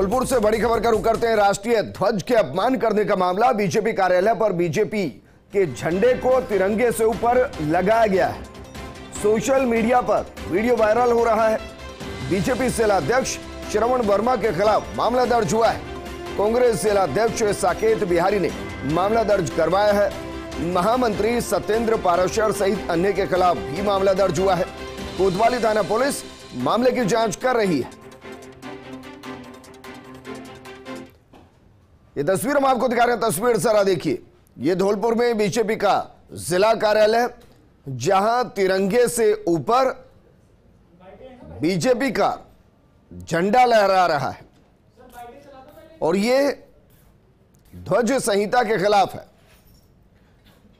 धौलपुर से बड़ी खबर का रुख करते हैं। राष्ट्रीय ध्वज के अपमान करने का मामला, बीजेपी कार्यालय पर बीजेपी के झंडे को तिरंगे से ऊपर लगाया गया है। सोशल मीडिया पर वीडियो वायरल हो रहा है। बीजेपी जिलाध्यक्ष श्रवण वर्मा के खिलाफ मामला दर्ज हुआ है। कांग्रेस जिलाध्यक्ष साकेत बिहारी ने मामला दर्ज करवाया है। महामंत्री सत्येंद्र पाराशर सहित अन्य के खिलाफ भी मामला दर्ज हुआ है। कोतवाली थाना पुलिस मामले की जांच कर रही है। ये तस्वीर हम आपको दिखा रहे हैं, तस्वीर जरा देखिए। ये धौलपुर में बीजेपी का जिला कार्यालय, जहां तिरंगे से ऊपर बीजेपी का झंडा लहरा रहा है और ये ध्वज संहिता के खिलाफ है।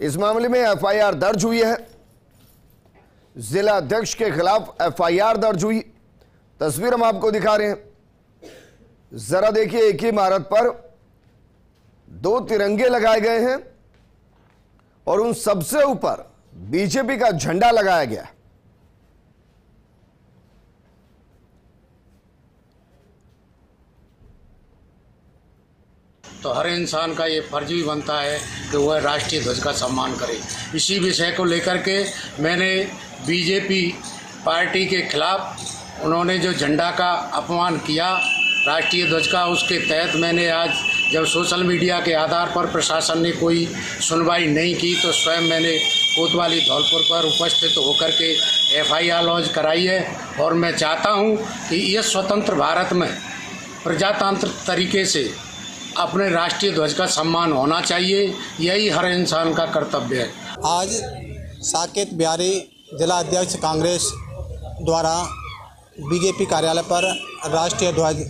इस मामले में एफआईआर दर्ज हुई है। जिला अध्यक्ष के खिलाफ एफआईआर दर्ज हुई। तस्वीर हम आपको दिखा रहे हैं, जरा देखिए। एक ही इमारत पर दो तिरंगे लगाए गए हैं और उन सबसे ऊपर बीजेपी का झंडा लगाया गया है। तो हर इंसान का ये फर्ज भी बनता है कि वह राष्ट्रीय ध्वज का सम्मान करे। इसी विषय को लेकर के मैंने बीजेपी पार्टी के खिलाफ उन्होंने जो झंडा का अपमान किया राष्ट्रीय ध्वज का, उसके तहत मैंने आज जब सोशल मीडिया के आधार पर प्रशासन ने कोई सुनवाई नहीं की तो स्वयं मैंने कोतवाली धौलपुर पर उपस्थित होकर के एफआईआर लॉन्च कराई है। और मैं चाहता हूँ कि यह स्वतंत्र भारत में प्रजातांत्रिक तरीके से अपने राष्ट्रीय ध्वज का सम्मान होना चाहिए, यही हर इंसान का कर्तव्य है। आज साकेत बिहारी जिला अध्यक्ष कांग्रेस द्वारा बीजेपी कार्यालय पर राष्ट्रीय ध्वज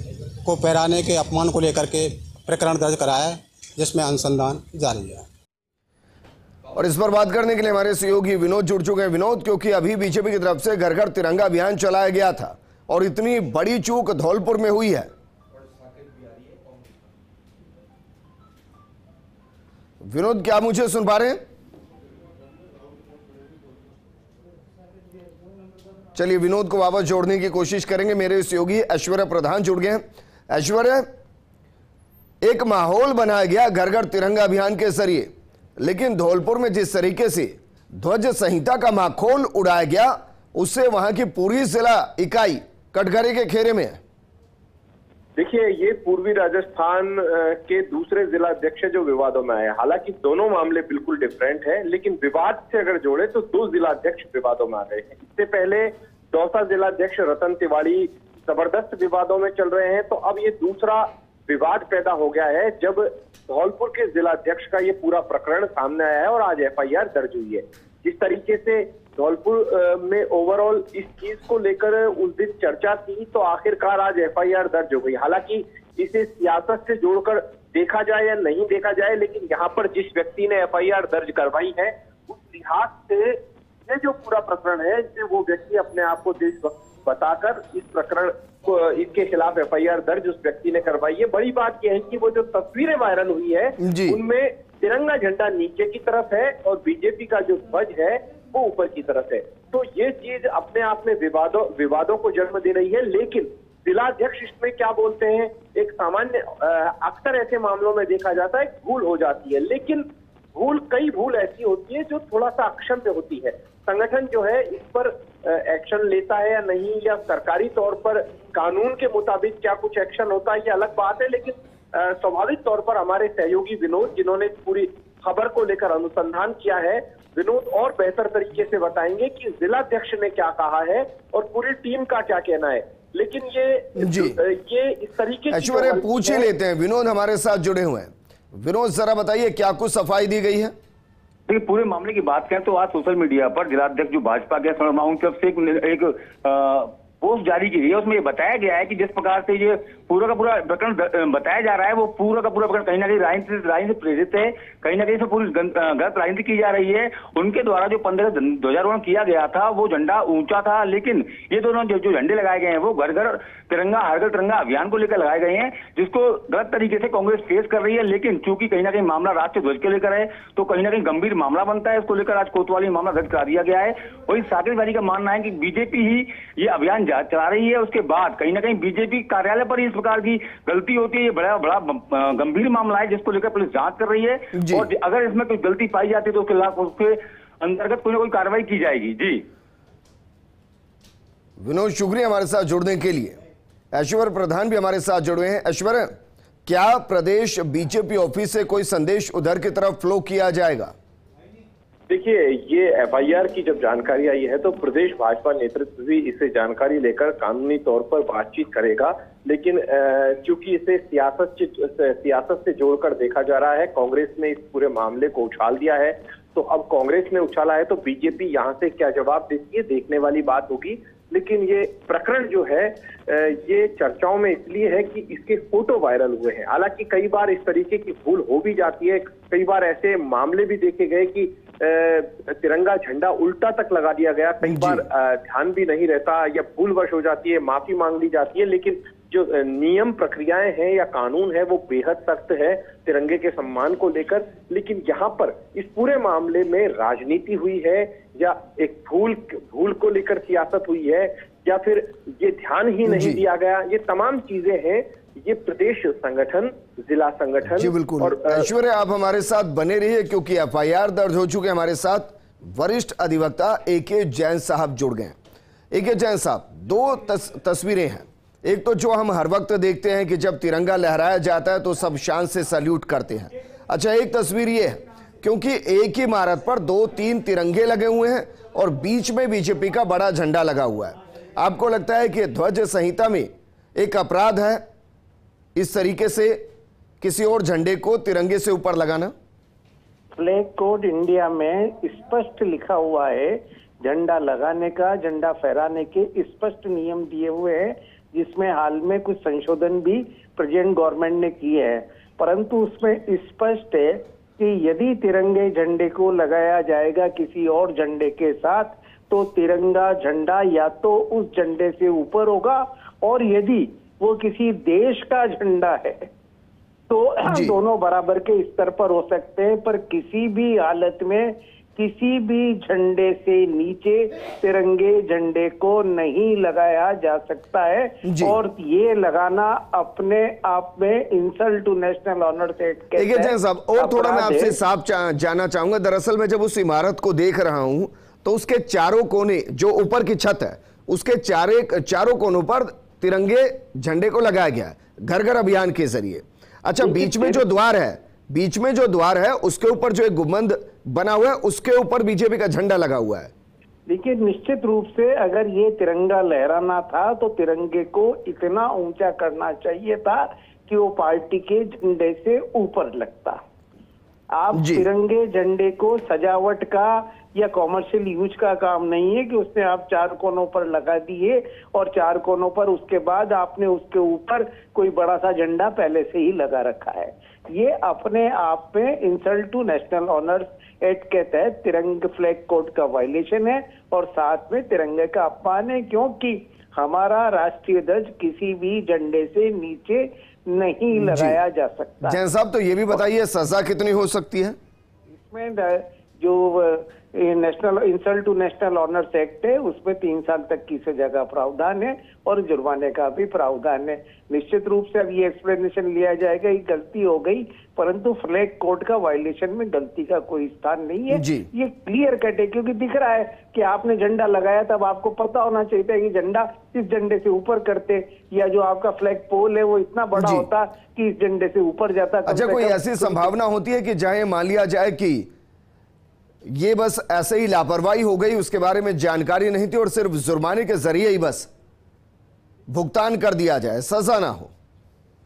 को फहराने के अपमान को लेकर के प्रकरण दर्ज कराया है, जिसमें अनुसंधान जारी है। और इस पर बात करने के लिए हमारे सहयोगी विनोद जुड़ चुके हैं। विनोद, क्योंकि अभी बीजेपी की तरफ से घर घर तिरंगा अभियान चलाया गया था और इतनी बड़ी चूक धौलपुर में हुई है। विनोद, क्या मुझे सुन पा रहे हैं? चलिए, विनोद को वापस जोड़ने की कोशिश करेंगे। मेरे सहयोगी ऐश्वर्य प्रधान जुड़ गए हैं। ऐश्वर्य, एक माहौल बनाया गया घर घर तिरंगा अभियान के जरिए, लेकिन धौलपुर में जिस तरीके से ध्वज संहिता का माखोल उड़ाया गया, उससे वहां की पूरी जिला इकाई कटघरे के घेरे में है। देखिए, ये पूर्वी राजस्थान के दूसरे जिला अध्यक्ष जो विवादों में आए, हालांकि दोनों मामले बिल्कुल डिफरेंट हैं, लेकिन विवाद से अगर जोड़े तो दो जिला अध्यक्ष विवादों में आ गए हैं। इससे पहले दौसा जिला अध्यक्ष रतन तिवाड़ी जबरदस्त विवादों में चल रहे हैं, तो अब ये दूसरा विवाद पैदा हो गया है जब धौलपुर के जिला अध्यक्ष का ये पूरा प्रकरण सामने आया है और आज एफआईआर दर्ज हुई है। जिस तरीके से धौलपुर में ओवरऑल इस चीज को लेकर उस दिन चर्चा की, तो आखिरकार आज एफआईआर दर्ज हो गई। हालांकि इसे सियासत से जोड़कर देखा जाए या नहीं देखा जाए, लेकिन यहाँ पर जिस व्यक्ति ने एफआईआर दर्ज करवाई है, उस लिहाज से ये जो पूरा प्रकरण है, वो व्यक्ति अपने आप को देशभक्त बताकर इस प्रकरण को, इसके खिलाफ एफआईआर दर्ज उस व्यक्ति ने करवाई है। बड़ी बात यह है कि वो जो तस्वीरें वायरल हुई है उनमें तिरंगा झंडा नीचे की तरफ है और बीजेपी का जो ध्वज है वो ऊपर की तरफ है। तो ये चीज अपने आप में विवादों को जन्म दे रही है। लेकिन जिलाध्यक्ष इसमें क्या बोलते हैं, एक सामान्य अक्सर ऐसे मामलों में देखा जाता है भूल हो जाती है, लेकिन कई भूल ऐसी होती है जो थोड़ा सा अक्षम पे होती है। संगठन जो है इस पर एक्शन लेता है या नहीं, या सरकारी तौर पर कानून के मुताबिक क्या कुछ एक्शन होता है, ये अलग बात है। लेकिन स्वाभाविक तौर पर हमारे सहयोगी विनोद, जिन्होंने पूरी खबर को लेकर अनुसंधान किया है, विनोद और बेहतर तरीके से बताएंगे कि जिलाध्यक्ष ने क्या कहा है और पूरी टीम का क्या कहना है। लेकिन ये इस तरीके ऐश्वर्य पूछ ही लेते हैं, विनोद हमारे साथ जुड़े हुए हैं। विनोद, जरा बताइए क्या कुछ सफाई दी गई है? पूरे मामले की बात करें तो आज सोशल मीडिया पर जिलाध्यक्ष जो भाजपा के शर्मा उनकी तरफ से एक पोस्ट जारी की गई है, उसमें ये बताया गया है कि जिस प्रकार से ये पूरा का पूरा प्रकरण बताया जा रहा है, वो पूरा का पूरा प्रकरण कहीं ना कहीं राजनीति से प्रेरित है, कहीं ना कहीं से पूरी गलत राजनीति की जा रही है। उनके द्वारा जो 15 ध्वजारोहण किया गया था, वो झंडा ऊंचा था, लेकिन ये दोनों जो झंडे लगाए गए हैं वो घर घर तिरंगा, हर घर तिरंगा अभियान को लेकर लगाए गए हैं, जिसको गलत तरीके से कांग्रेस फेस कर रही है। लेकिन चूंकि कहीं ना कहीं मामला राष्ट्रीय ध्वज को लेकर है, तो कहीं ना कहीं गंभीर मामला बनता है। इसको लेकर आज कोतवाली मामला दर्ज करा दिया गया है। वही साकेत बिहारी का मानना है कि बीजेपी ही ये अभियान चला रही है। उसके बाद कहीं ना कहीं बीजेपी कार्यालय पर इस प्रकार की गलती होती है, ये बड़ा बड़ा गंभीर मामला है जिसको लेकर पुलिस जांच कर रही है और अगर इसमें कोई गलती पाई जाती है तो उसके खिलाफ उसके अंतर्गत कोई ना कोई कार्रवाई की जाएगी। जी विनोद, शुक्रिया हमारे साथ जुड़ने के लिए। ऐश्वर्य प्रधान भी हमारे साथ जुड़े हैं। ऐश्वर्य, क्या प्रदेश बीजेपी ऑफिस से कोई संदेश उधर की तरफ फ्लो किया जाएगा? देखिए, ये एफआईआर की जब जानकारी आई है तो प्रदेश भाजपा नेतृत्व भी इसे जानकारी लेकर कानूनी तौर पर बातचीत करेगा, लेकिन चूंकि इसे सियासत से जोड़कर देखा जा रहा है, कांग्रेस ने इस पूरे मामले को उछाल दिया है, तो अब कांग्रेस ने उछाला है तो बीजेपी यहाँ से क्या जवाब देती है देखने वाली बात होगी। लेकिन ये प्रकरण जो है ये चर्चाओं में इसलिए है कि इसके फोटो वायरल हुए हैं। हालांकि कई बार इस तरीके की भूल हो भी जाती है, कई बार ऐसे मामले भी देखे गए कि तिरंगा झंडा उल्टा तक लगा दिया गया, कई बार ध्यान भी नहीं रहता या भूलवश हो जाती है, माफी मांग ली जाती है, लेकिन जो नियम प्रक्रियाएं हैं या कानून है वो बेहद सख्त है तिरंगे के सम्मान को लेकर। लेकिन यहाँ पर इस पूरे मामले में राजनीति हुई है या एक भूल को लेकर सियासत हुई है या फिर ये ध्यान ही नहीं दिया गया, ये तमाम चीजें हैं, ये प्रदेश संगठन, जिला संगठन। जी बिल्कुल। और ऐश्वर्य, आप हमारे साथ बने रहिए क्योंकि एफआईआर दर्ज हो चुके। हमारे साथ वरिष्ठ अधिवक्ता ए के जैन साहब जुड़ गए। ए के जैन साहब, दो तस्वीरें हैं, एक तो जो हम हर वक्त देखते हैं कि जब तिरंगा लहराया जाता है तो सब शान से सैल्यूट करते हैं। अच्छा, एक तस्वीर ये है क्योंकि एक ही इमारत पर 2-3 तिरंगे लगे हुए हैं और बीच में बीजेपी का बड़ा झंडा लगा हुआ है। आपको लगता है कि ध्वज संहिता में एक अपराध है इस तरीके से किसी और झंडे को तिरंगे से ऊपर लगाना? फ्लैग कोड इंडिया में स्पष्ट लिखा हुआ है, झंडा लगाने का, झंडा फहराने के स्पष्ट नियम दिए हुए हैं, जिसमें हाल में कुछ संशोधन भी प्रेजेंट गवर्नमेंट ने किए हैं, परंतु उसमें स्पष्ट है कि यदि तिरंगे झंडे को लगाया जाएगा किसी और झंडे के साथ तो तिरंगा झंडा या तो उस झंडे से ऊपर होगा और यदि वो किसी देश का झंडा है तो दोनों बराबर के स्तर पर हो सकते हैं, पर किसी भी हालत में किसी भी झंडे से नीचे तिरंगे झंडे को नहीं लगाया जा सकता है और ये लगाना अपने आप में इंसल्ट टू नेशनल ऑनर से साहब। और थोड़ा मैं आपसे साफ जानना चाहूंगा, दरअसल मैं जब उस इमारत को देख रहा हूं तो उसके चारों कोने, जो ऊपर की छत है उसके चारों कोनों पर तिरंगे झंडे को लगाया गया घर घर अभियान के जरिए। अच्छा, बीच में जो द्वार है उसके ऊपर जो एक गुंबद बना हुआ है उसके ऊपर बीजेपी का झंडा लगा हुआ है। देखिए, निश्चित रूप से अगर ये तिरंगा लहराना था तो तिरंगे को इतना ऊंचा करना चाहिए था कि वो पार्टी के झंडे से ऊपर लगता। आप तिरंगे झंडे को सजावट का या कॉमर्शियल यूज का काम नहीं है कि उसने आप चार कोनों पर लगा दिए और चार कोनों पर उसके बाद आपने उसके ऊपर कोई बड़ा सा झंडा पहले से ही लगा रखा है। ये अपने आप में insult to national honours act के तहत तिरंगे फ्लैग कोड का वायलेशन है और साथ में तिरंगे का अपमान है, क्योंकि हमारा राष्ट्रीय ध्वज किसी भी झंडे से नीचे नहीं लगाया जा सकता। जैन साहब, तो ये भी बताइए सजा कितनी हो सकती है? इसमें जो national insult to national honours act है उसमें 3 साल तक की सजा का प्रावधान है और जुर्माने का भी प्रावधान है। निश्चित रूप से अब ये एक्सप्लेनेशन लिया जाएगा ये गलती हो गई, परंतु फ्लैग कोड का वायलेशन में गलती का कोई स्थान नहीं है। ये क्लियर कट है क्योंकि दिख रहा है कि आपने झंडा लगाया तब आपको पता होना चाहिए था कि झंडा इस झंडे से ऊपर करते या जो आपका फ्लैग पोल है वो इतना बड़ा होता कि इस झंडे से ऊपर जाता। अच्छा, कोई ऐसी संभावना होती है कि जहाँ मान लिया जाए कि ये बस ऐसे ही लापरवाही हो गई, उसके बारे में जानकारी नहीं थी और सिर्फ जुर्माने के जरिए ही बस भुगतान कर दिया जाए, सजा ना हो?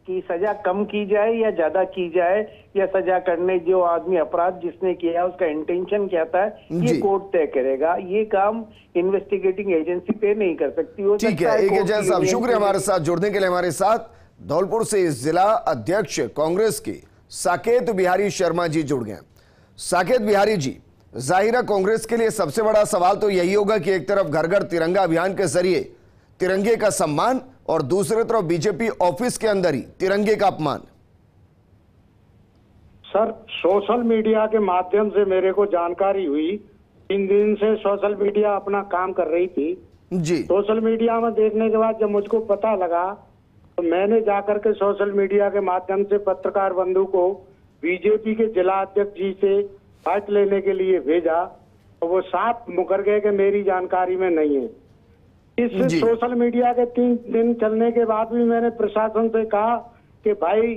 कि सजा कम की जाए या ज्यादा की जाए या सजा करने जो आदमी अपराध जिसने किया उसका इंटेंशन क्या था ये कोर्ट तय करेगा, ये काम इन्वेस्टिगेटिंग एजेंसी पे नहीं कर सकती हो। ठीक है, ए के जैन साहब शुक्रिया हमारे साथ जुड़ने के लिए। हमारे साथ धौलपुर से जिला अध्यक्ष कांग्रेस के साकेत बिहारी शर्मा जी जुड़ गए। साकेत बिहारी जी, जाहिर है कांग्रेस के लिए सबसे बड़ा सवाल तो यही होगा कि एक तरफ घर घर तिरंगा अभियान के जरिए तिरंगे का सम्मान और दूसरे तरफ बीजेपी ऑफिस के अंदर ही तिरंगे का अपमान। सर, सोशल मीडिया के माध्यम से मेरे को जानकारी हुई, 3 दिन से सोशल मीडिया अपना काम कर रही थी। सोशल मीडिया में देखने के बाद जब मुझको पता लगा तो मैंने जाकर के सोशल मीडिया के माध्यम से पत्रकार बंधु को बीजेपी के जिला अध्यक्ष जी से बात लेने के लिए भेजा तो वो साफ मुकर गए कि मेरी जानकारी में नहीं है। इस सोशल मीडिया के 3 दिन चलने के बाद भी मैंने प्रशासन से कहा कि भाई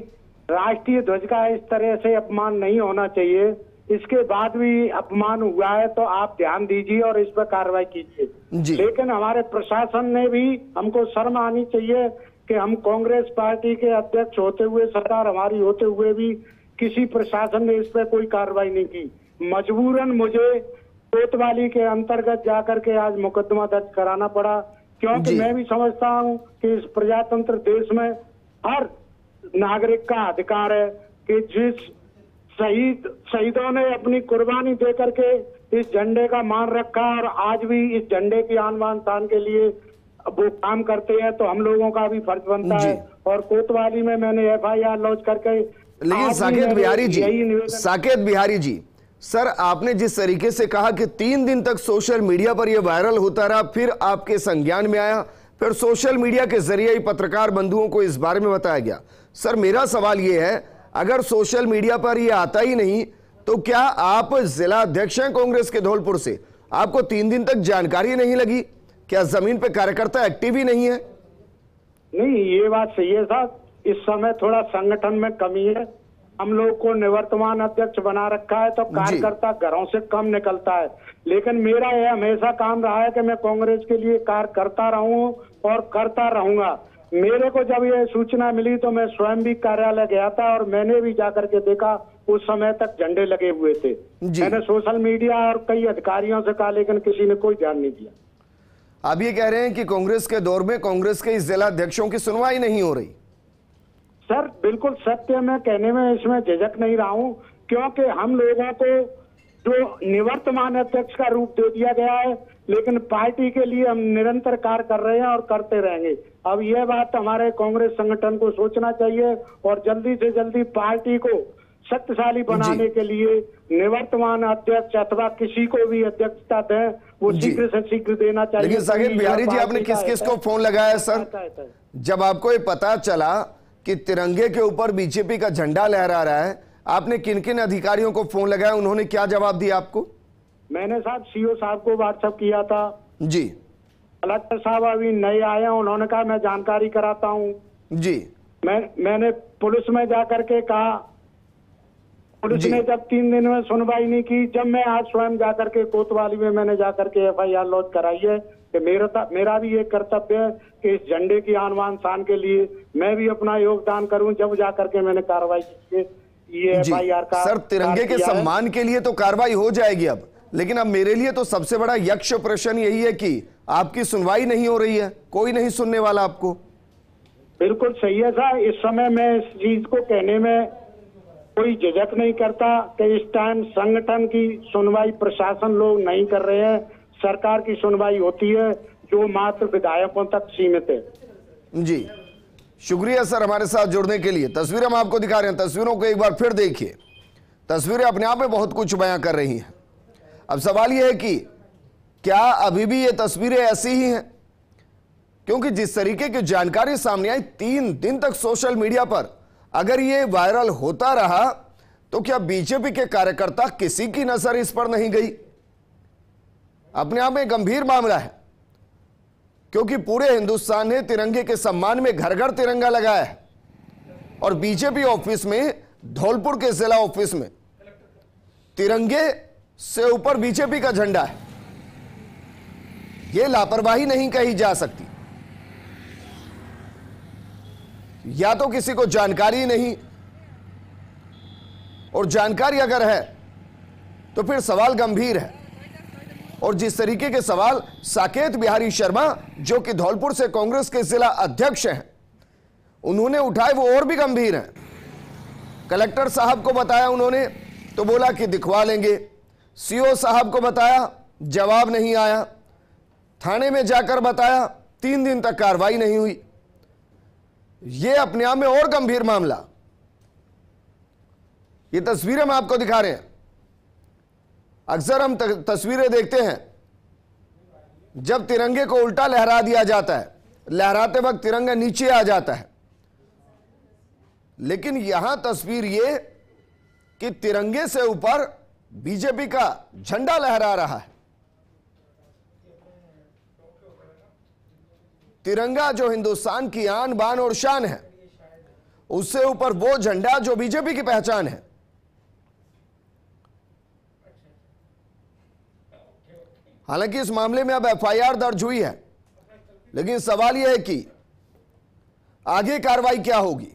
राष्ट्रीय ध्वज का इस तरह से अपमान नहीं होना चाहिए, इसके बाद भी अपमान हुआ है तो आप ध्यान दीजिए और इस पर कार्रवाई कीजिए। लेकिन हमारे प्रशासन ने भी हमको शर्म आनी चाहिए कि हम कांग्रेस पार्टी के अध्यक्ष होते हुए, सरकार हमारी होते हुए भी किसी प्रशासन ने इस पर कोई कार्रवाई नहीं की। मजबूरन मुझे कोतवाली के अंतर्गत जाकर के आज मुकदमा दर्ज कराना पड़ा, क्योंकि मैं भी समझता हूं कि इस प्रजातंत्र देश में हर नागरिक का अधिकार है कि जिस शहीदों ने अपनी कुर्बानी दे करके इस झंडे का मान रखा और आज भी इस झंडे की आन बान तान के लिए वो काम करते हैं, तो हम लोगों का भी फर्ज बनता है। और कोतवाली में मैंने FIR लॉन्च करके। लेकिन साकेत बिहारी जी सर, आपने जिस तरीके से कहा कि 3 दिन तक सोशल मीडिया पर यह वायरल होता रहा, फिर आपके संज्ञान में आया, फिर सोशल मीडिया के जरिए ही पत्रकार बंधुओं को इस बारे में बताया गया। सर मेरा सवाल यह है, अगर सोशल मीडिया पर यह आता ही नहीं तो क्या आप जिला अध्यक्ष हैं कांग्रेस के धौलपुर से, आपको 3 दिन तक जानकारी नहीं लगी? क्या जमीन पे कार्यकर्ता एक्टिव ही नहीं है? नहीं, ये बात सही है साहब, इस समय थोड़ा संगठन में कमी है। हम लोग को निवर्तमान अध्यक्ष बना रखा है तो कार्यकर्ता घरों से कम निकलता है, लेकिन मेरा यह हमेशा काम रहा है कि मैं कांग्रेस के लिए कार्य करता रहूं और करता रहूंगा। मेरे को जब यह सूचना मिली तो मैं स्वयं भी कार्यालय गया था और मैंने भी जाकर के देखा, उस समय तक झंडे लगे हुए थे। मैंने सोशल मीडिया और कई अधिकारियों से कहा, लेकिन किसी ने कोई ध्यान नहीं दिया। आप ये कह रहे हैं कि कांग्रेस के दौर में कांग्रेस के इस जिला अध्यक्षों की सुनवाई नहीं हो रही? सर बिल्कुल सत्य मैं कहने में इसमें झिझक नहीं रहा हूं, क्योंकि हम लोगों को जो निवर्तमान अध्यक्ष का रूप दे दिया गया है, लेकिन पार्टी के लिए हम निरंतर कार्य कर रहे हैं और करते रहेंगे। अब यह बात हमारे कांग्रेस संगठन को सोचना चाहिए और जल्दी से जल्दी पार्टी को शक्तिशाली बनाने के लिए निवर्तमान अध्यक्ष अथवा किसी को भी अध्यक्षता दें, वो शीघ्र से शीघ्र देना चाहिए। लेकिन साकेत बिहारी जी, आपने किस किस को फोन लगाया सर जब आपको ये पता चला कि तिरंगे के ऊपर बीजेपी का झंडा लहरा रहा है? आपने किन किन अधिकारियों को फोन लगाया, उन्होंने क्या जवाब दिया आपको? मैंने साहब सीओ साहब को व्हाट्सएप किया था जी, कलेक्टर साहब अभी नए आए हैं, उन्होंने कहा मैं जानकारी कराता हूं जी। मैंने पुलिस में जाकर के कहा, पुलिस ने जब 3 दिन में सुनवाई नहीं की, जब मैं आज स्वयं जाकर के कोतवाली में मैंने जाकर के FIR लॉन्च कराई है कि मेरा भी ये कर्तव्य है कि इस झंडे की आन बान शान के लिए मैं भी अपना योगदान करूं, जब जाकर के मैंने कार्रवाई की ये FIR का। सर तिरंगे के सम्मान के लिए तो कार्रवाई हो जाएगी अब, लेकिन अब मेरे लिए तो सबसे बड़ा यक्ष प्रश्न यही है कि आपकी सुनवाई नहीं हो रही है, कोई नहीं सुनने वाला आपको। बिल्कुल सही है सर, इस समय मैं इस चीज को कहने में कोई झिझक नहीं करता कि इस टाइम संगठन की सुनवाई प्रशासन लोग नहीं कर रहे हैं, सरकार की सुनवाई होती है जो मात्र विधायकों तक सीमित है। जी शुक्रिया सर हमारे साथ जुड़ने के लिए। तस्वीरें हम आपको दिखा रहे हैं, तस्वीरों को एक बार फिर देखिए, तस्वीरें अपने आप में बहुत कुछ बयां कर रही हैं। अब सवाल यह है कि क्या अभी भी ये तस्वीरें ऐसी ही हैं? क्योंकि जिस तरीके की जानकारी सामने आई 3 दिन तक सोशल मीडिया पर अगर ये वायरल होता रहा तो क्या बीजेपी के कार्यकर्ता किसी की नजर इस पर नहीं गई? अपने आप में गंभीर मामला है, क्योंकि पूरे हिंदुस्तान ने तिरंगे के सम्मान में घर घर तिरंगा लगाया है और बीजेपी ऑफिस में, धौलपुर के जिला ऑफिस में तिरंगे से ऊपर बीजेपी का झंडा है। यह लापरवाही नहीं कही जा सकती। या तो किसी को जानकारी नहीं, और जानकारी अगर है तो फिर सवाल गंभीर है। और जिस तरीके के सवाल साकेत बिहारी शर्मा, जो कि धौलपुर से कांग्रेस के जिला अध्यक्ष हैं, उन्होंने उठाए वो और भी गंभीर हैं। कलेक्टर साहब को बताया उन्होंने तो बोला कि दिखवा लेंगे, सीओ साहब को बताया जवाब नहीं आया, थाने में जाकर बताया 3 दिन तक कार्रवाई नहीं हुई। ये अपने आप में और गंभीर मामला। ये तस्वीरें हम आपको दिखा रहे हैं, अक्सर हम तस्वीरें देखते हैं जब तिरंगे को उल्टा लहरा दिया जाता है, लहराते वक्त तिरंगा नीचे आ जाता है। लेकिन यहां तस्वीर ये कि तिरंगे से ऊपर बीजेपी का झंडा लहरा रहा है। तिरंगा जो हिंदुस्तान की आन बान और शान है, उससे ऊपर वो झंडा जो बीजेपी की पहचान है। हालांकि इस मामले में अब एफआईआर दर्ज हुई है, लेकिन सवाल यह है कि आगे कार्रवाई क्या होगी।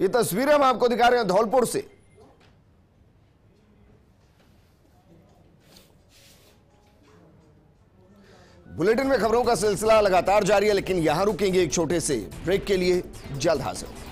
ये तस्वीरें हम आपको दिखा रहे हैं धौलपुर से। बुलेटिन में खबरों का सिलसिला लगातार जारी है, लेकिन यहां रुकेंगे एक छोटे से ब्रेक के लिए, जल्द हाजिर।